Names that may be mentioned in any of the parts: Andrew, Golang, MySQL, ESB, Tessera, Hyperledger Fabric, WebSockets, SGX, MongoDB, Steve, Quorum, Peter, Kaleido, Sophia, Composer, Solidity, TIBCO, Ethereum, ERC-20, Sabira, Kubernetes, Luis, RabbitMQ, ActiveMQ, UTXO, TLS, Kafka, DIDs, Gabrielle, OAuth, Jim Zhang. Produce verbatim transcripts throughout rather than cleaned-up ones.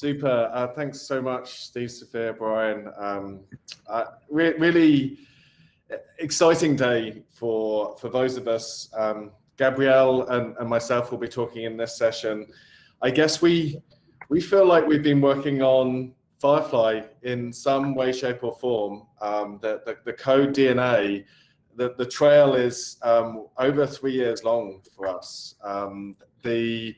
Super. Uh, thanks so much, Steve, Sophia, Brian. Um, uh, re really exciting day for, for those of us. Um, Gabrielle and, and myself will be talking in this session. I guess we, we feel like we've been working on Firefly in some way, shape, or form. Um, the, the, the code D N A, the, the trail is um, over three years long for us. Um, the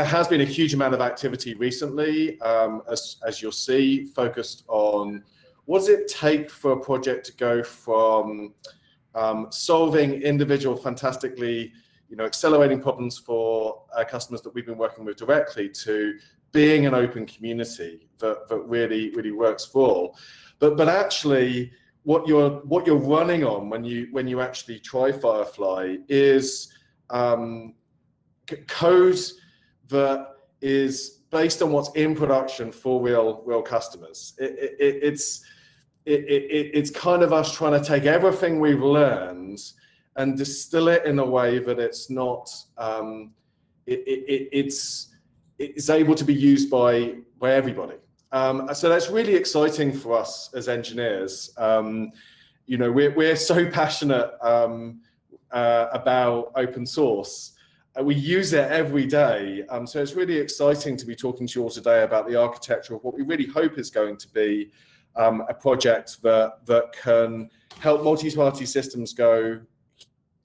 There has been a huge amount of activity recently, um, as, as you'll see, focused on what does it take for a project to go from um, solving individual fantastically, you know, accelerating problems for uh, customers that we've been working with directly to being an open community that, that really, really works for all. But, but actually, what you're what you're running on when you when you actually try Firefly is um, code that is based on what's in production for real, real customers. It, it, it's, it, it, it's kind of us trying to take everything we've learned and distill it in a way that it's not, um, it, it, it's, it's able to be used by, by everybody. Um, so that's really exciting for us as engineers. Um, you know, we're, we're so passionate um, uh, about open source. We use it every day, um, so it's really exciting to be talking to you all today about the architecture of what we really hope is going to be um, a project that, that can help multi-party systems go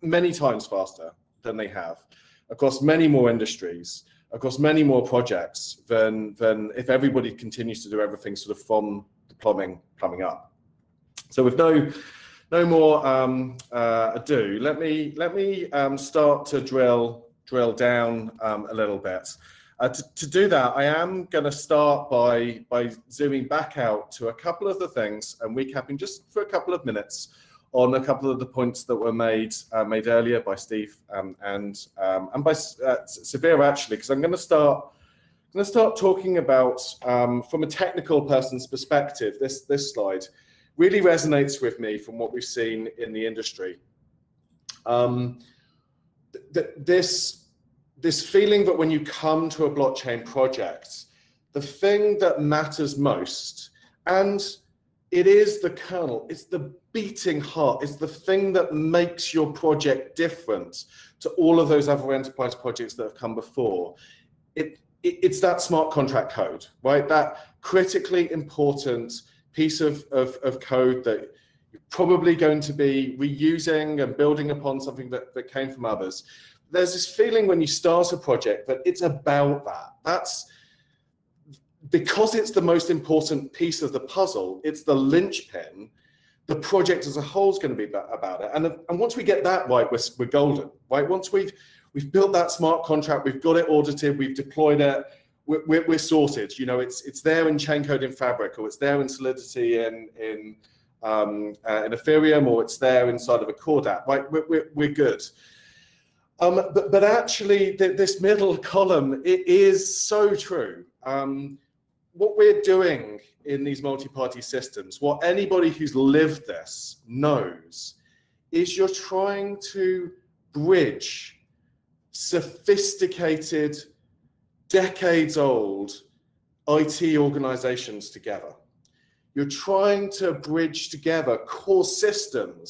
many times faster than they have, across many more industries, across many more projects than, than if everybody continues to do everything sort of from the plumbing coming up. So with no no more um, uh, ado, let me, let me um, start to drill drill down um, a little bit. Uh, to, to do that, I am going to start by, by zooming back out to a couple of the things and recapping just for a couple of minutes on a couple of the points that were made uh, made earlier by Steve um, and um, and by uh, Sabira, actually, because I'm going to start going to start talking about um, from a technical person's perspective. This this slide really resonates with me from what we've seen in the industry. Um, That this this feeling that when you come to a blockchain project, the thing that matters most, and it is the kernel, it's the beating heart, it's the thing that makes your project different to all of those other enterprise projects that have come before. It, it it's that smart contract code, right? That critically important piece of of, of code that you're probably going to be reusing and building upon something that, that came from others. There's this feeling when you start a project that it's about that. That's because it's the most important piece of the puzzle. It's the linchpin. The project as a whole is going to be about it. And, and once we get that right, we're, we're golden, right? Once we've, we've built that smart contract, we've got it audited, we've deployed it, we're, we're, we're sorted. You know, it's, it's there in chain code in Fabric, or it's there in Solidity in, in Um, uh, in Ethereum, or it's there inside of a Corda app, right? We're, we're, we're good. Um, but, but actually, th this middle column, it is so true. Um, what we're doing in these multi-party systems, what anybody who's lived this knows, is you're trying to bridge sophisticated, decades-old I T organizations together. You're trying to bridge together core systems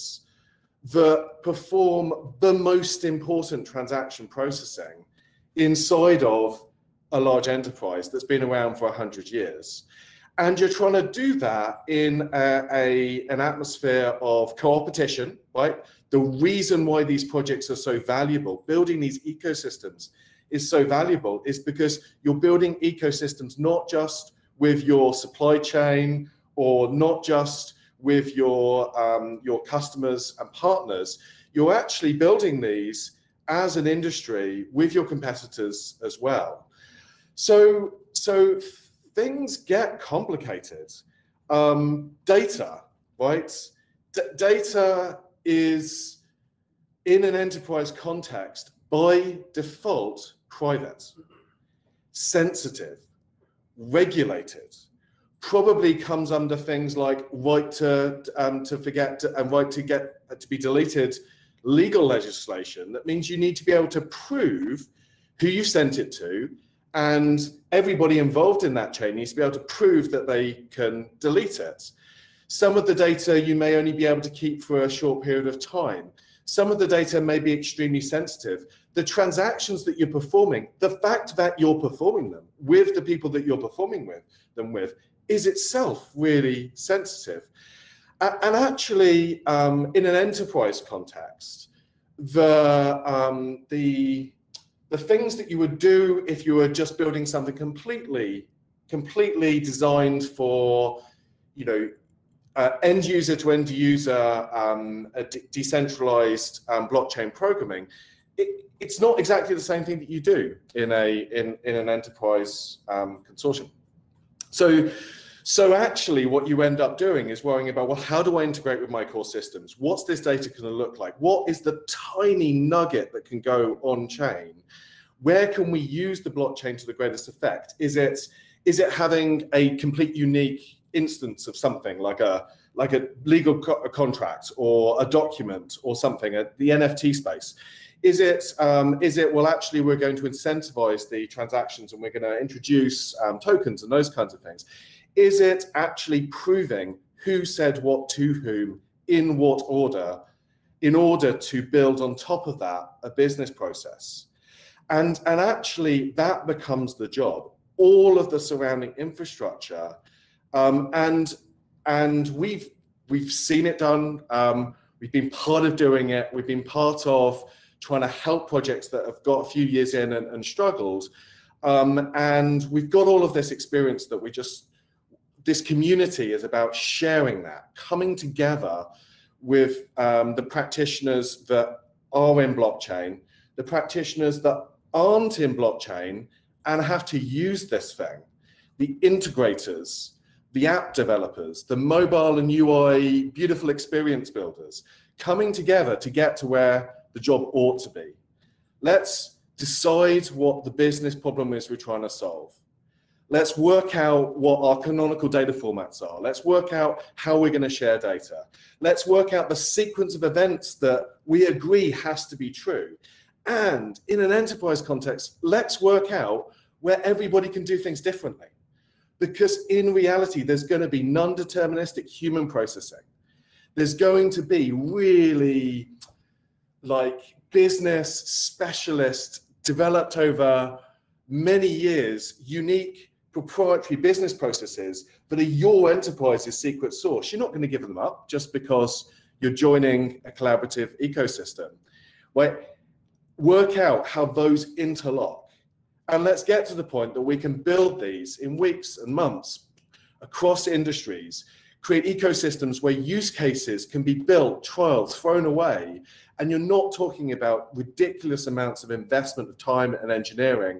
that perform the most important transaction processing inside of a large enterprise that's been around for a hundred years. And you're trying to do that in a, a, an atmosphere of co-opetition, right? The reason why these projects are so valuable, building these ecosystems is so valuable, is because you're building ecosystems not just with your supply chain, or not just with your, um, your customers and partners. You're actually building these as an industry with your competitors as well. So, so things get complicated. Um, data, right? D data is, in an enterprise context, by default, private, sensitive, regulated, probably comes under things like right to um, to forget to, and right to get uh, to be deleted legal legislation. That means you need to be able to prove who you sent it to and everybody involved in that chain needs to be able to prove that they can delete it. Some of the data you may only be able to keep for a short period of time. Some of the data may be extremely sensitive. The transactions that you're performing, the fact that you're performing them with the people that you're performing with them with is itself really sensitive. And actually, um, in an enterprise context, the, um, the, the things that you would do if you were just building something completely, completely designed for, you know, Uh, end user to end user, um, a de decentralized um, blockchain programming, it, it's not exactly the same thing that you do in a in, in an enterprise um, consortium. So, so actually, what you end up doing is worrying about, well, how do I integrate with my core systems? What's this data going to look like? What is the tiny nugget that can go on chain? Where can we use the blockchain to the greatest effect? Is it is it having a complete unique instance of something like a like a legal co a contract or a document or something at the N F T space? Is it um, is it well actually we're going to incentivize the transactions and we're going to introduce um, tokens and those kinds of things? Is it actually proving who said what to whom in what order in order to build on top of that a business process? And and actually that becomes the job. All of the surrounding infrastructure. Um, and and we've we've seen it done. Um, we've been part of doing it. We've been part of trying to help projects that have got a few years in and, and struggled. Um, and we've got all of this experience that we just this community is about sharing that, coming together with um, the practitioners that are in blockchain, the practitioners that aren't in blockchain and have to use this thing, the integrators, the app developers, the mobile and U I beautiful experience builders, coming together to get to where the job ought to be. Let's decide what the business problem is we're trying to solve. Let's work out what our canonical data formats are. Let's work out how we're going to share data. Let's work out the sequence of events that we agree has to be true. And in an enterprise context, let's work out where everybody can do things differently. Because in reality, there's going to be non-deterministic human processing. There's going to be really like business specialists developed over many years, unique proprietary business processes that are your enterprise's secret sauce. You're not going to give them up just because you're joining a collaborative ecosystem. Right? Work out how those interlock. And let's get to the point that we can build these in weeks and months across industries, create ecosystems where use cases can be built, trialed, thrown away, and you're not talking about ridiculous amounts of investment of time and engineering,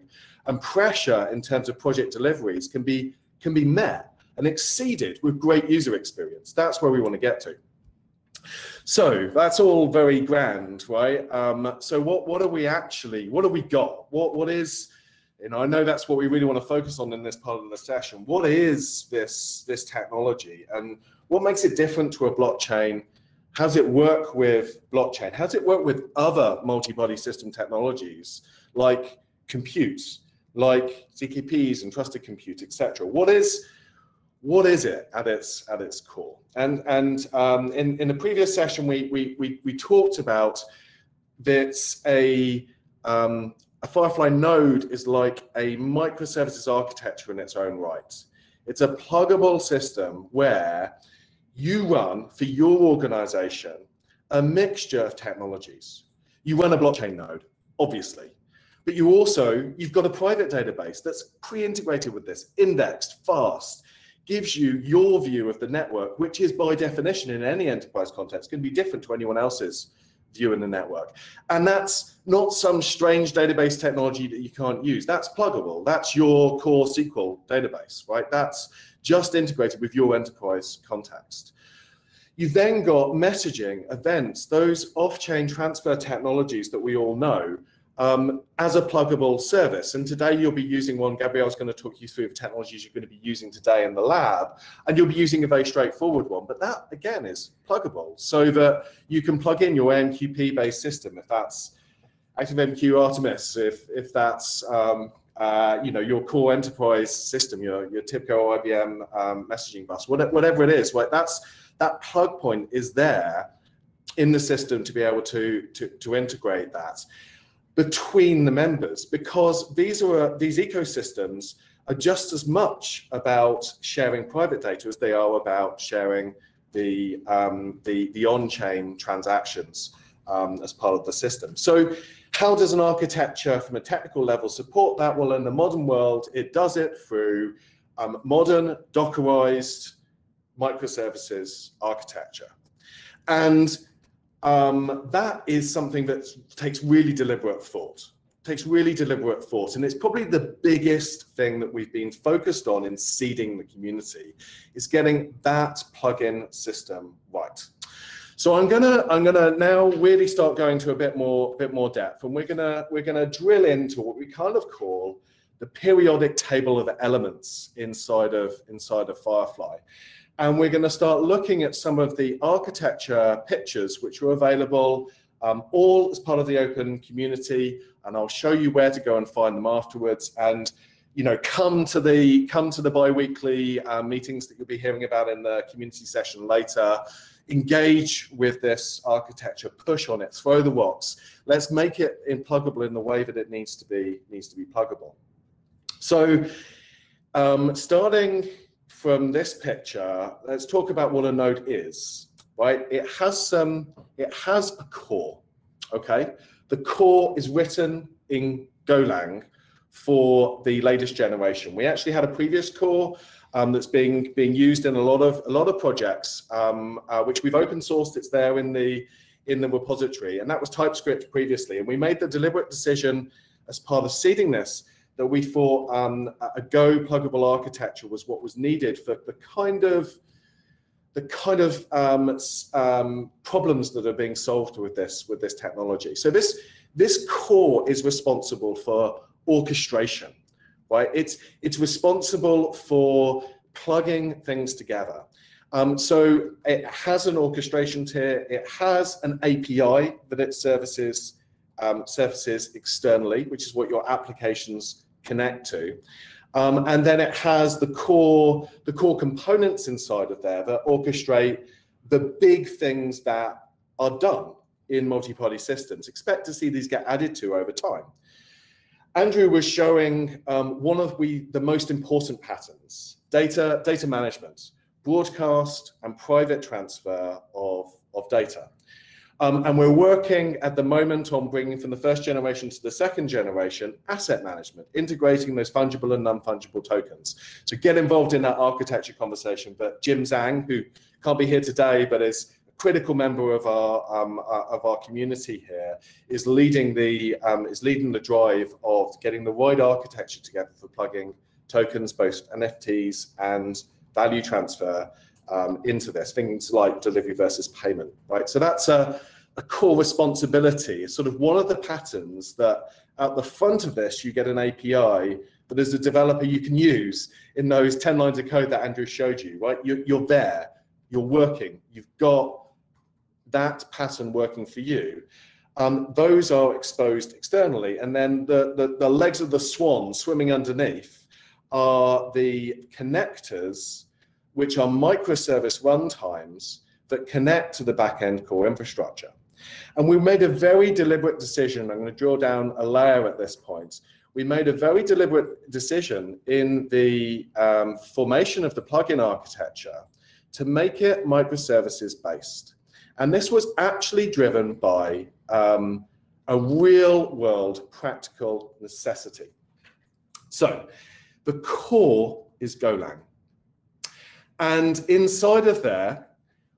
and pressure in terms of project deliveries can be, can be met and exceeded with great user experience. That's where we want to get to. So that's all very grand, right? Um, so what, what are we actually, what have we got? What, what is... You know, I know that's what we really want to focus on in this part of the session. What is this, this technology and what makes it different to a blockchain? How does it work with blockchain? How does it work with other multi-body system technologies like compute, like C K Ps and trusted compute, et cetera? What is, what is it at its, at its core? And, and um, in, in the previous session, we, we, we, we talked about that's a... Um, A Firefly node is like a microservices architecture in its own right. It's a pluggable system where you run for your organization a mixture of technologies. You run a blockchain node, obviously, but you also, you've got a private database that's pre-integrated with this, indexed, fast, gives you your view of the network, which is by definition in any enterprise context going to be different to anyone else's view in the network. And that's not some strange database technology that you can't use. That's pluggable. That's your core S Q L database, right? That's just integrated with your enterprise context. You've then got messaging, events, those off-chain transfer technologies that we all know um, as a pluggable service. And today you'll be using one. Gabrielle's going to talk you through the technologies you're going to be using today in the lab, and you'll be using a very straightforward one. But that, again, is pluggable so that you can plug in your A M Q P-based system if that's ActiveMQ Artemis, if, if that's um, uh, you know, your core enterprise system, your your TIBCO, I B M um, messaging bus, whatever it is, like that's that plug point is there in the system to be able to to to integrate that between the members, because these are these ecosystems are just as much about sharing private data as they are about sharing the um, the the on-chain transactions um, as part of the system. So, how does an architecture from a technical level support that? Well, in the modern world, it does it through um, modern Dockerized microservices architecture, and um, that is something that takes really deliberate thought. Takes really deliberate thought, and it's probably the biggest thing that we've been focused on in seeding the community, is getting that plugin system right. So I'm gonna I'm gonna now really start going to a bit more bit more depth, and we're gonna we're gonna drill into what we kind of call the periodic table of elements inside of inside of Firefly, and we're gonna start looking at some of the architecture pictures which are available. Um, all as part of the open community, and I'll show you where to go and find them afterwards. And you know, come to the come to the bi-weekly uh, meetings that you'll be hearing about in the community session later. Engage with this architecture, push on it, throw the rocks. Let's make it pluggable in the way that it needs to be needs to be pluggable. So, um, starting from this picture, let's talk about what a node is. Right, it has some. It has a core. Okay, the core is written in Golang for the latest generation. We actually had a previous core um, that's being being used in a lot of a lot of projects, um, uh, which we've open sourced. It's there in the in the repository, and that was TypeScript previously. And we made the deliberate decision as part of seeding this that we thought um, a Go pluggable architecture was what was needed for the kind of the kind of um, um, problems that are being solved with this with this technology. So this this core is responsible for orchestration, right? It's it's responsible for plugging things together. Um, so it has an orchestration tier. It has an A P I that it services um, services externally, which is what your applications connect to. Um, and then it has the core, the core components inside of there that orchestrate the big things that are done in multi-party systems. Expect to see these get added to over time. Andrew was showing um, one of we, the most important patterns: data, data management, broadcast, and private transfer of of data. Um, and we're working at the moment on bringing from the first generation to the second generation asset management, integrating those fungible and non-fungible tokens. So get involved in that architecture conversation. But Jim Zhang, who can't be here today, but is a critical member of our um, of our community here, is leading the um, is leading the drive of getting the right architecture together for plugging tokens, both N F Ts and value transfer. Um, into this, things like delivery versus payment, right? So that's a, a core responsibility. It's sort of one of the patterns that at the front of this, you get an A P I that as a developer you can use in those ten lines of code that Andrew showed you, right? You're, you're there, you're working, you've got that pattern working for you. Um, those are exposed externally. And then the, the, the legs of the swan swimming underneath are the connectors, which are microservice runtimes that connect to the back-end core infrastructure. And we made a very deliberate decision. I'm going to drill down a layer at this point. We made a very deliberate decision in the um, formation of the plugin architecture to make it microservices-based. And this was actually driven by um, a real-world practical necessity. So the core is Golang. And inside of there,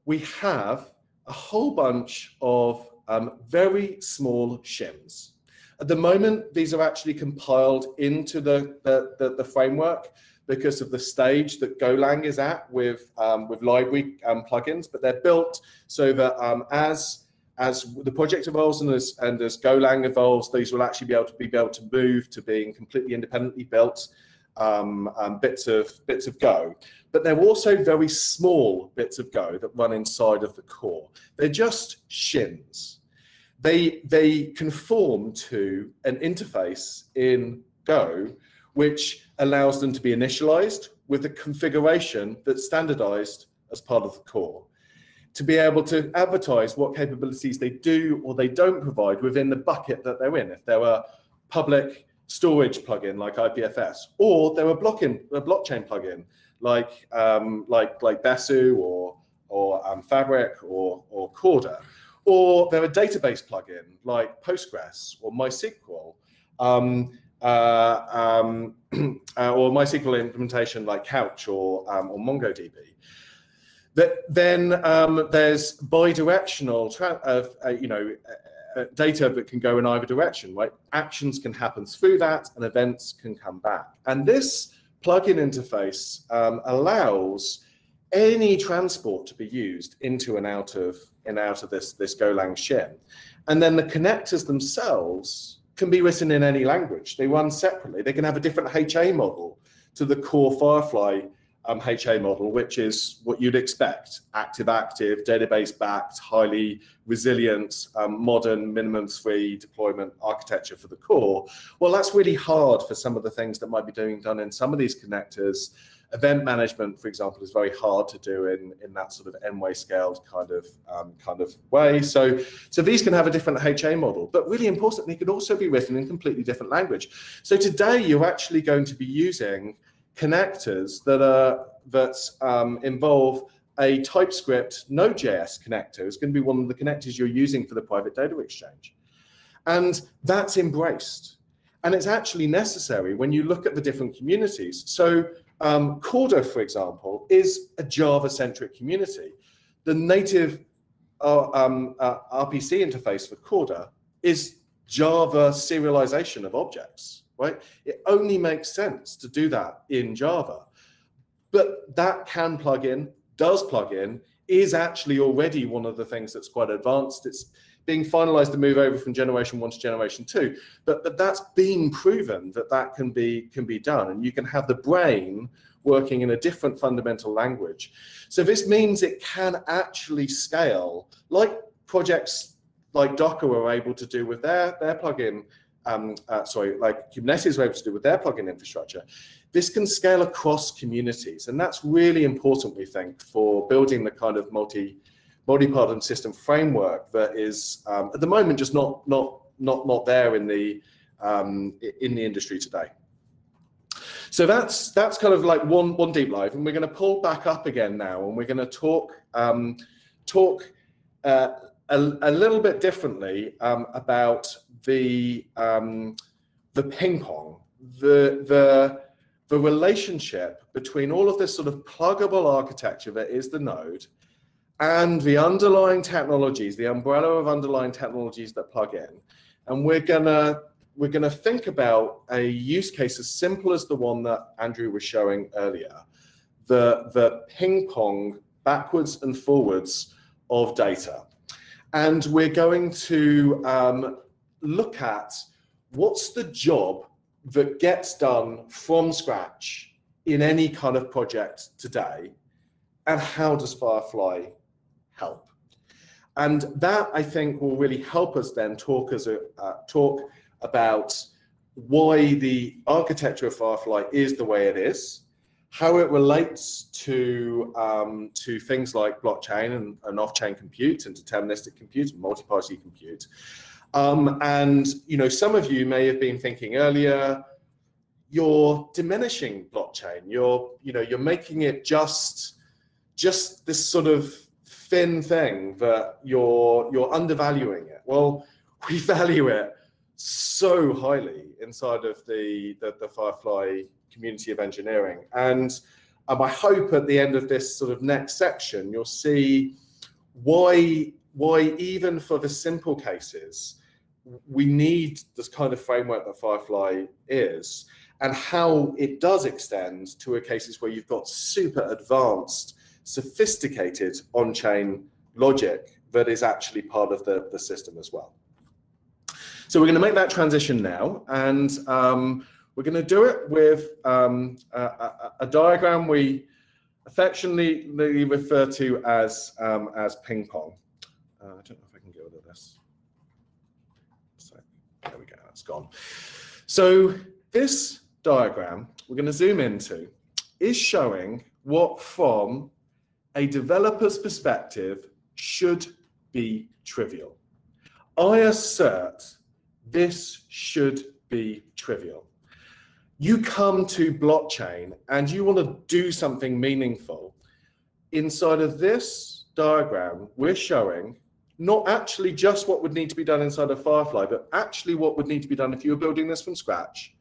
we have a whole bunch of um, very small shims. At the moment, these are actually compiled into the, the, the, the framework because of the stage that Golang is at with, um, with library um, plugins, but they're built so that um, as, as the project evolves and as, and as Golang evolves, these will actually be able to be, be able to move to being completely independently built Um, um, bits of bits of Go, but they're also very small bits of Go that run inside of the core. They're just shims. They they conform to an interface in Go which allows them to be initialized with a configuration that's standardized as part of the core, to be able to advertise what capabilities they do or they don't provide within the bucket that they're in. If there were public storage plugin like I P F S, or there were blocking, a blockchain plugin like um, like like Besu or or um, Fabric or or Corda, or there were database plugin like Postgres or MySQL, um, uh, um, or MySQL implementation like Couch or um, or MongoDB. That then um, there's bi-directional, uh, you know, uh, data that can go in either direction, right? Actions can happen through that, and events can come back. And this plugin interface um, allows any transport to be used into and out of and out of this this Golang shim. And then the connectors themselves can be written in any language. They run separately. They can have a different H A model to the core Firefly Um, H A model, which is what you'd expect: active-active, database-backed, highly resilient, um, modern, minimum-free deployment architecture for the core. Well, that's really hard for some of the things that might be doing done in some of these connectors. Event management, for example, is very hard to do in in that sort of N-way scaled kind of um, kind of way. So, so these can have a different H A model, but really importantly, they can also be written in a completely different language. So today, you're actually going to be using connectors that are that um, involve a TypeScript Node.js connector. Is going to be one of the connectors you're using for the private data exchange, and that's embraced. And it's actually necessary when you look at the different communities. So um, Corda, for example, is a Java-centric community. The native uh, um, uh, R P C interface for Corda is Java serialization of objects. Right? It only makes sense to do that in Java, but that can plug in, does plug in, is actually already one of the things that's quite advanced. It's being finalized to move over from generation one to generation two, but, but that's been proven that that can be, can be done, and you can have the brain working in a different fundamental language. So this means it can actually scale, like projects like Docker were able to do with their, their plugin. Um, uh, sorry, like Kubernetes were able to do with their plugin infrastructure. This can scale across communities, and that's really important, we think, for building the kind of multi, multi-partum system framework that is um, at the moment just not not not not there in the um, in the industry today. So that's that's kind of like one one deep dive, and we're going to pull back up again now, and we're going to talk um, talk. Uh, A, a little bit differently um, about the um, the ping pong, the the the relationship between all of this sort of pluggable architecture that is the node, and the underlying technologies, the umbrella of underlying technologies that plug in. And we're gonna we're gonna think about a use case as simple as the one that Andrew was showing earlier, the the ping pong backwards and forwards of data. And we're going to um, look at what's the job that gets done from scratch in any kind of project today, and how does Firefly help? And that, I think, will really help us then talk, as a, uh, talk about why the architecture of Firefly is the way it is, how it relates to um, to things like blockchain and, and off-chain compute and deterministic compute and multi-party compute. Um, and you know, some of you may have been thinking earlier, you're diminishing blockchain. You're you know you're making it just just this sort of thin thing that you're you're undervaluing it. Well, we value it so highly inside of the the, the Firefly community of engineering, and um, I hope at the end of this sort of next section you'll see why why even for the simple cases we need this kind of framework that Firefly is, and how it does extend to cases where you've got super advanced, sophisticated on-chain logic that is actually part of the, the system as well. So we're going to make that transition now, and um, we're going to do it with um, a, a, a diagram we affectionately refer to as um, as ping pong. Uh, I don't know if I can get rid of this. So there we go. That's gone. So this diagram we're going to zoom into is showing what, from a developer's perspective, should be trivial. I assert this should be trivial. You come to blockchain and you want to do something meaningful. Inside of this diagram, we're showing not actually just what would need to be done inside of Firefly, but actually what would need to be done if you were building this from scratch.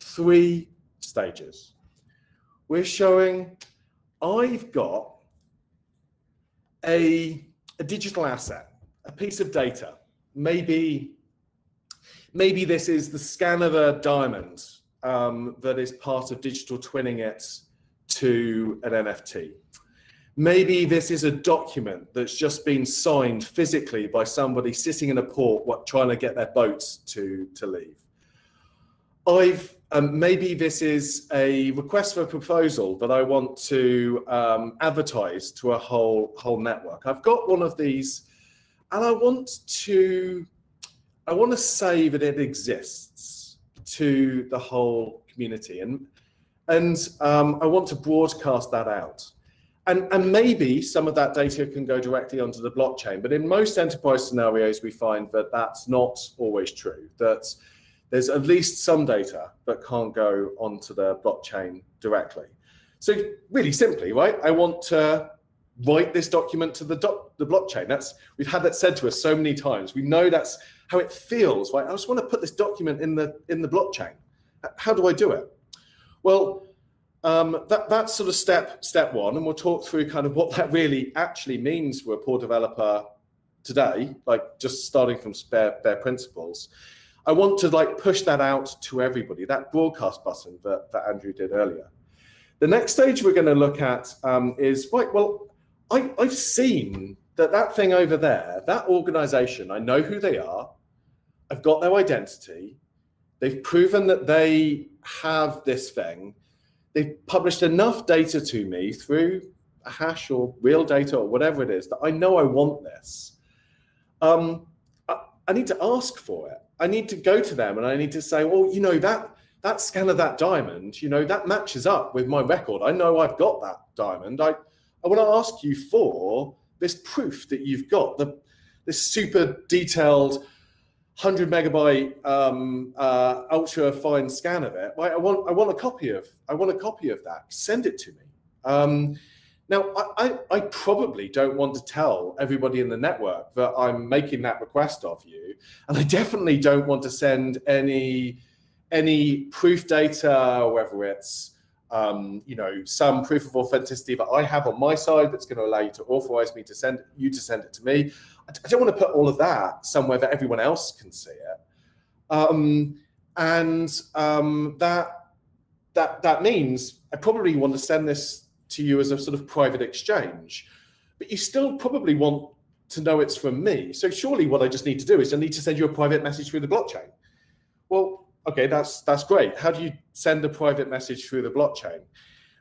Three stages. We're showing I've got a, a digital asset, a piece of data. Maybe, maybe this is the scan of a diamond um, that is part of digital twinning it to an N F T. Maybe this is a document that's just been signed physically by somebody sitting in a port what, trying to get their boats to, to leave. I've, um, maybe this is a request for a proposal that I want to um, advertise to a whole, whole network. I've got one of these and I want to, I want to say that it exists to the whole community, and, and um, I want to broadcast that out. And, and maybe some of that data can go directly onto the blockchain, but in most enterprise scenarios, we find that that's not always true, that there's at least some data that can't go onto the blockchain directly. So really simply, right? I want to write this document to the, doc, the blockchain. That's, we've had that said to us so many times. We know that's how it feels, right? I just want to put this document in the, in the blockchain. How do I do it? Well, Um, that, that's sort of step step one, and we'll talk through kind of what that really actually means for a poor developer today, like just starting from bare, bare principles. I want to like push that out to everybody, that broadcast button that, that Andrew did earlier. The next stage we're going to look at um, is, right, well, I, I've seen that that thing over there, that organization, I know who they are, I've got their identity, they've proven that they have this thing, they've published enough data to me through a hash or real data or whatever it is that I know I want this. Um, I, I need to ask for it. I need to go to them and I need to say, well, you know, that, that scan of that diamond, you know, that matches up with my record. I know I've got that diamond. I, I want to ask you for this proof that you've got, the, this super detailed one hundred megabyte um, uh, ultra fine scan of it. Right? I want, I want a copy of, I want a copy of that. Send it to me. Um, now, I, I, I probably don't want to tell everybody in the network that I'm making that request of you, and I definitely don't want to send any, any proof data, whether it's um, you know, some proof of authenticity that I have on my side that's going to allow you to authorize me to send you to send it to me. I don't want to put all of that somewhere that everyone else can see it. Um, and um, that, that, that means I probably want to send this to you as a sort of private exchange, but you still probably want to know it's from me. So surely what I just need to do is I need to send you a private message through the blockchain. Well, okay, that's, that's great. How do you send a private message through the blockchain?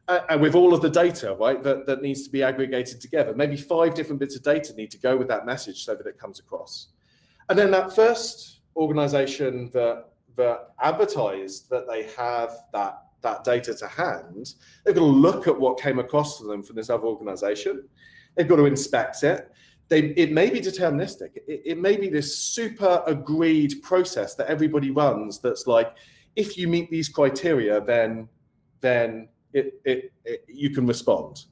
Uh, and with all of the data, right, that, that needs to be aggregated together. Maybe five different bits of data need to go with that message so that it comes across. And then that first organization that, that advertised that they have that, that data to hand, they've got to look at what came across to them from this other organization. They've got to inspect it. They, it may be deterministic. It, it may be this super agreed process that everybody runs that's like, if you meet these criteria, then, then, It, it, it, you can respond.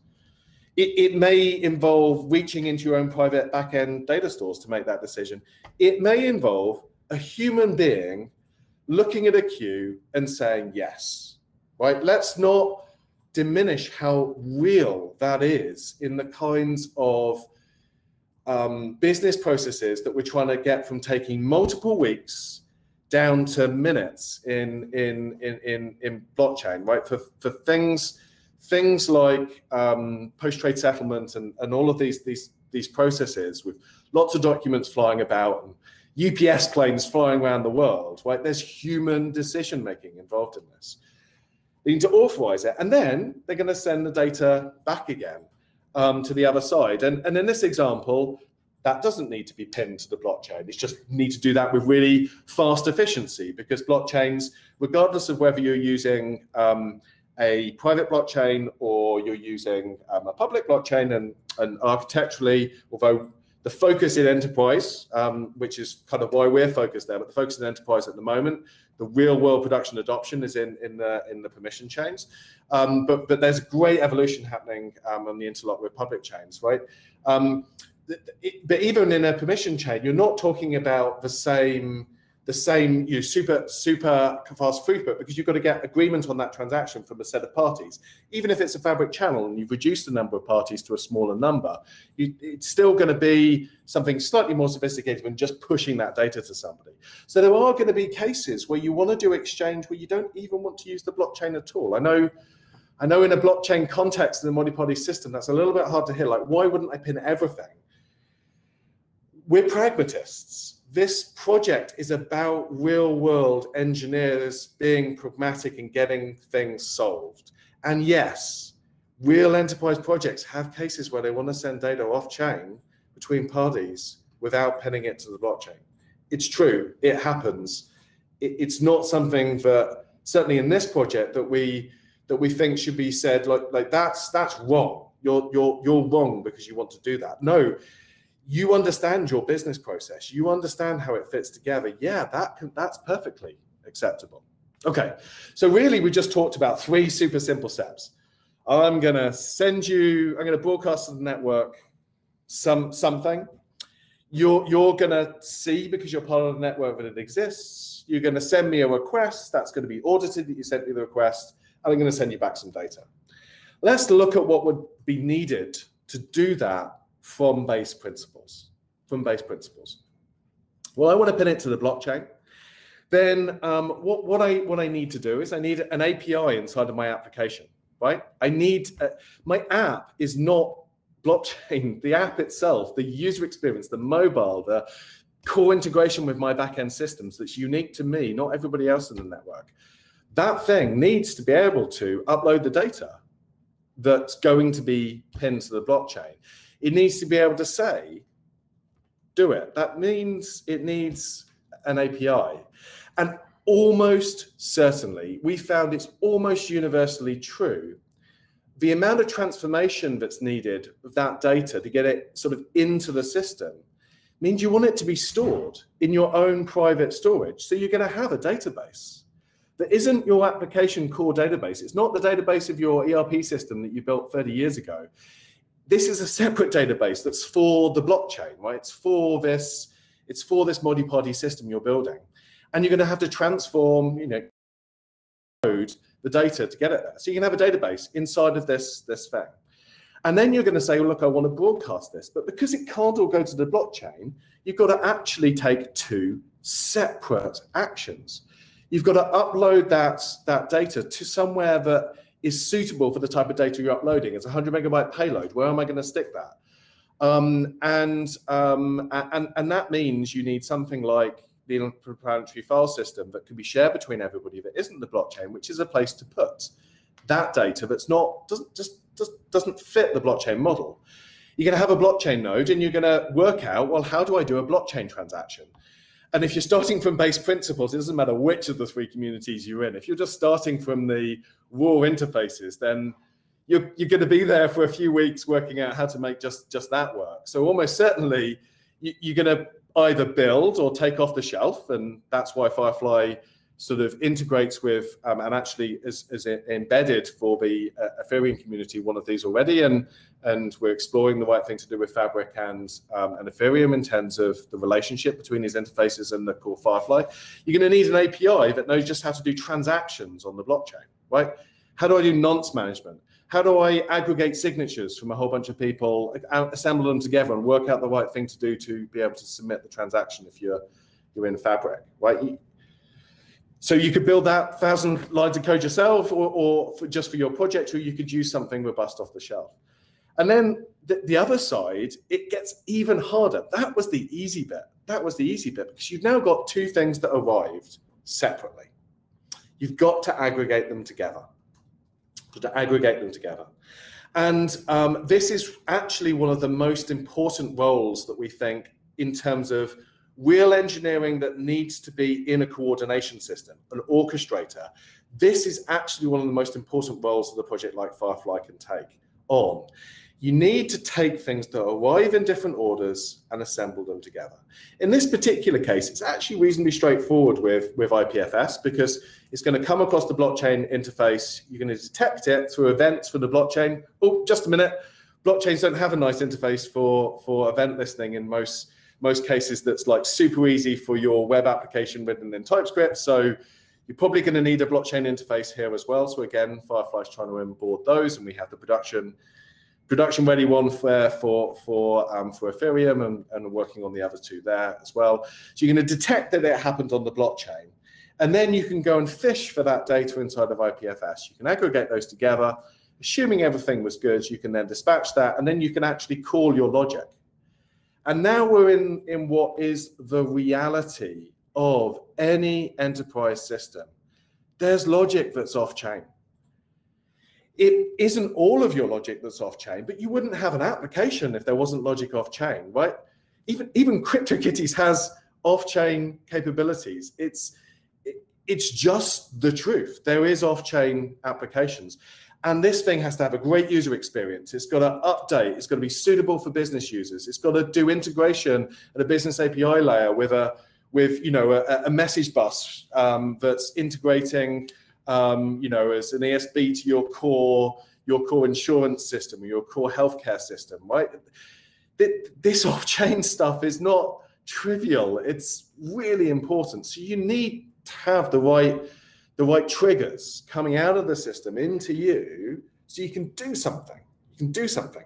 It, it may involve reaching into your own private back-end data stores to make that decision. It may involve a human being looking at a queue and saying yes, right? Let's not diminish how real that is in the kinds of um, business processes that we're trying to get from taking multiple weeks down to minutes in in in in, in blockchain, right? For for things things like um, post-trade settlement and and all of these these these processes with lots of documents flying about and U P S planes flying around the world, right? There's human decision making involved in this. They need to authorize it, and then they're going to send the data back again um, to the other side. And and in this example, That doesn't need to be pinned to the blockchain. It's just need to do that with really fast efficiency, because blockchains, regardless of whether you're using um, a private blockchain or you're using um, a public blockchain, and, and architecturally, although the focus in enterprise, um, which is kind of why we're focused there, but the focus in enterprise at the moment, the real world production adoption is in, in, the, in the permission chains. Um, but, but there's great evolution happening um, on the interlock with public chains, right? Um, it, but even in a permission chain, you're not talking about the same the same you know, super super fast throughput, because you've got to get agreement on that transaction from a set of parties. Even if it's a fabric channel and you've reduced the number of parties to a smaller number, you, it's still going to be something slightly more sophisticated than just pushing that data to somebody. So there are going to be cases where you want to do exchange where you don't even want to use the blockchain at all. I know. I know in a blockchain context, in the multi-party system, that's a little bit hard to hear. Like, why wouldn't I pin everything? We're pragmatists. This project is about real-world engineers being pragmatic and getting things solved. And yes, real enterprise projects have cases where they want to send data off-chain between parties without pinning it to the blockchain. It's true. It happens. It's not something that, certainly in this project, that we... that we think should be said like like that's that's wrong. You're you're you're wrong because you want to do that. No, you understand your business process. You understand how it fits together. Yeah, that can, that's perfectly acceptable. Okay, so really we just talked about three super simple steps. I'm gonna send you. I'm gonna broadcast to the network some something. You're you're gonna see, because you're part of the network, that it exists. You're gonna send me a request. That's gonna be audited that you sent me the request. I'm going to send you back some data. Let's look at what would be needed to do that from base principles. From base principles. Well, I want to pin it to the blockchain. Then um, what, what, I, what I need to do is I need an A P I inside of my application, right? I need, uh, my app is not blockchain. The app itself, the user experience, the mobile, the core integration with my backend systems that's unique to me, not everybody else in the network. That thing needs to be able to upload the data that's going to be pinned to the blockchain. It needs to be able to say, do it. That means it needs an A P I. And almost certainly, we found it's almost universally true. The amount of transformation that's needed of that data to get it sort of into the system means you want it to be stored in your own private storage. So you're going to have a database that isn't your application core database. It's not the database of your E R P system that you built thirty years ago. This is a separate database that's for the blockchain, right? It's for this, it's for this multi-party system you're building. And you're gonna have to transform, you know, code the data to get it there. So you can have a database inside of this, this thing. And then you're gonna say, well, look, I wanna broadcast this, but because it can't all go to the blockchain, you've gotta actually take two separate actions. You've got to upload that, that data to somewhere that is suitable for the type of data you're uploading. It's a one hundred megabyte payload. Where am I going to stick that? Um, and, um, and, and that means you need something like the proprietary file system that can be shared between everybody that isn't the blockchain, which is a place to put that data that's not, doesn't, just, just doesn't fit the blockchain model. You're going to have a blockchain node and you're going to work out, well, how do I do a blockchain transaction? And if you're starting from base principles, it doesn't matter which of the three communities you're in. If you're just starting from the raw interfaces, then you're, you're going to be there for a few weeks working out how to make just, just that work. So almost certainly, you, you're going to either build or take off the shelf. And that's why Firefly sort of integrates with um, and actually is, is embedded for the uh, Ethereum community, one of these already. And, and we're exploring the right thing to do with Fabric and, um, and Ethereum in terms of the relationship between these interfaces and the core Firefly. You're going to need an A P I that knows just how to do transactions on the blockchain, right? How do I do nonce management? How do I aggregate signatures from a whole bunch of people, assemble them together and work out the right thing to do to be able to submit the transaction if you're, you're in Fabric, right? You, So you could build that thousand lines of code yourself, or, or for just for your project, or you could use something robust off the shelf. And then the, the other side, it gets even harder. That was the easy bit. That was the easy bit, because you've now got two things that arrived separately. You've got to aggregate them together. You've got to aggregate them together. And um, this is actually one of the most important roles that we think in terms of real engineering that needs to be in a coordination system, an orchestrator. This is actually one of the most important roles that a project like Firefly can take on. You need to take things that arrive in different orders and assemble them together. In this particular case, it's actually reasonably straightforward with, with I P F S, because it's going to come across the blockchain interface. You're going to detect it through events for the blockchain. Oh, just a minute. Blockchains don't have a nice interface for, for event listening in most, most cases. That's like super easy for your web application written in TypeScript. So you're probably going to need a blockchain interface here as well. So again, Firefly's trying to onboard those, and we have the production Production ready one for for for, um, for Ethereum, and, and working on the other two there as well. So you're going to detect that it happened on the blockchain, and then you can go and fish for that data inside of I P F S. You can aggregate those together, assuming everything was good. You can then dispatch that, and then you can actually call your logic. And now we're in in what is the reality of any enterprise system. There's logic that's off chain. It isn't all of your logic that's off-chain, but you wouldn't have an application if there wasn't logic off-chain, right? Even, even CryptoKitties has off-chain capabilities. It's, it, it's just the truth. There is off-chain applications. And this thing has to have a great user experience. It's got to update. It's got to be suitable for business users. It's got to do integration at a business A P I layer with a, with, you know, a, a message bus um, that's integrating Um, you know, as an E S B to your core, your core insurance system, or your core healthcare system, right? This off-chain stuff is not trivial. It's really important. So you need to have the right, the right triggers coming out of the system into you, so you can do something. You can do something.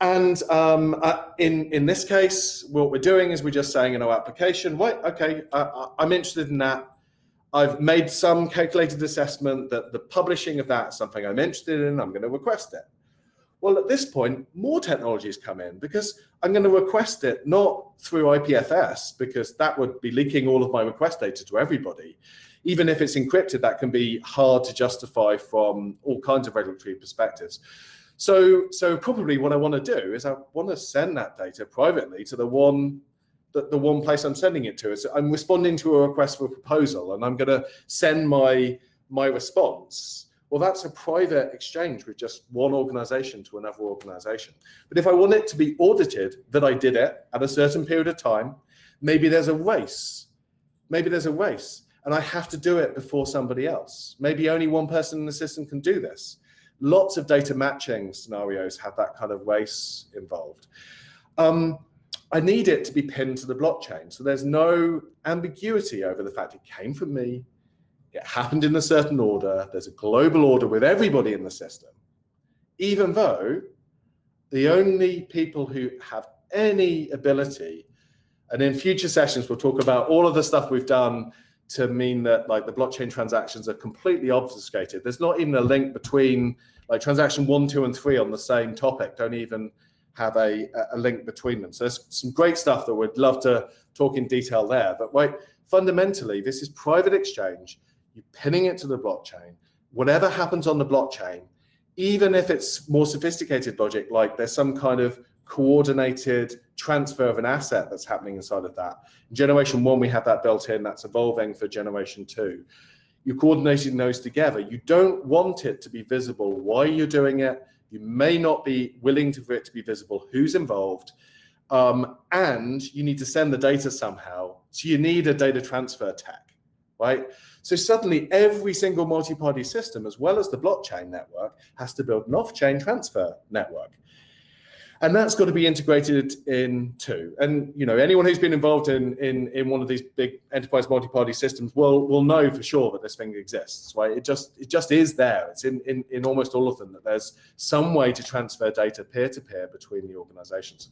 And um, uh, in in this case, what we're doing is we're just saying in our application, right? Okay, I, I'm interested in that. I've made some calculated assessment that the publishing of that is something I'm interested in. I'm going to request it. Well, at this point, more technologies come in, because I'm going to request it not through I P F S, because that would be leaking all of my request data to everybody. Even if it's encrypted, that can be hard to justify from all kinds of regulatory perspectives. So, so probably what I want to do is I want to send that data privately to the one that the one place I'm sending it to is I'm responding to a request for a proposal, and I'm going to send my my response. Well, that's a private exchange with just one organization to another organization. But if I want it to be audited that I did it at a certain period of time, maybe there's a race. Maybe there's a race, and I have to do it before somebody else. Maybe only one person in the system can do this. Lots of data matching scenarios have that kind of race involved. Um, I need it to be pinned to the blockchain, so there's no ambiguity over the fact it came from me, it happened in a certain order, there's a global order with everybody in the system, even though the only people who have any ability, and in future sessions we'll talk about all of the stuff we've done to mean that like the blockchain transactions are completely obfuscated. There's not even a link between like transaction one, two, and three on the same topic, don't even have a, a link between them. So there's some great stuff that we'd love to talk in detail there. But wait, fundamentally, this is private exchange. You're pinning it to the blockchain. Whatever happens on the blockchain, even if it's more sophisticated logic, like there's some kind of coordinated transfer of an asset that's happening inside of that. In generation one, we have that built in. That's evolving for generation two. You're coordinating those together. You don't want it to be visible why you're doing it. You may not be willing to, for it to be visible who's involved, um, and you need to send the data somehow. So you need a data transfer tech, right? So suddenly every single multi-party system, as well as the blockchain network, has to build an off-chain transfer network. And that's got to be integrated in too. And you know, anyone who's been involved in, in, in one of these big enterprise multi-party systems will, will know for sure that this thing exists, right? It just, it just is there. It's in, in, in almost all of them that there's some way to transfer data peer-to-peer between the organizations.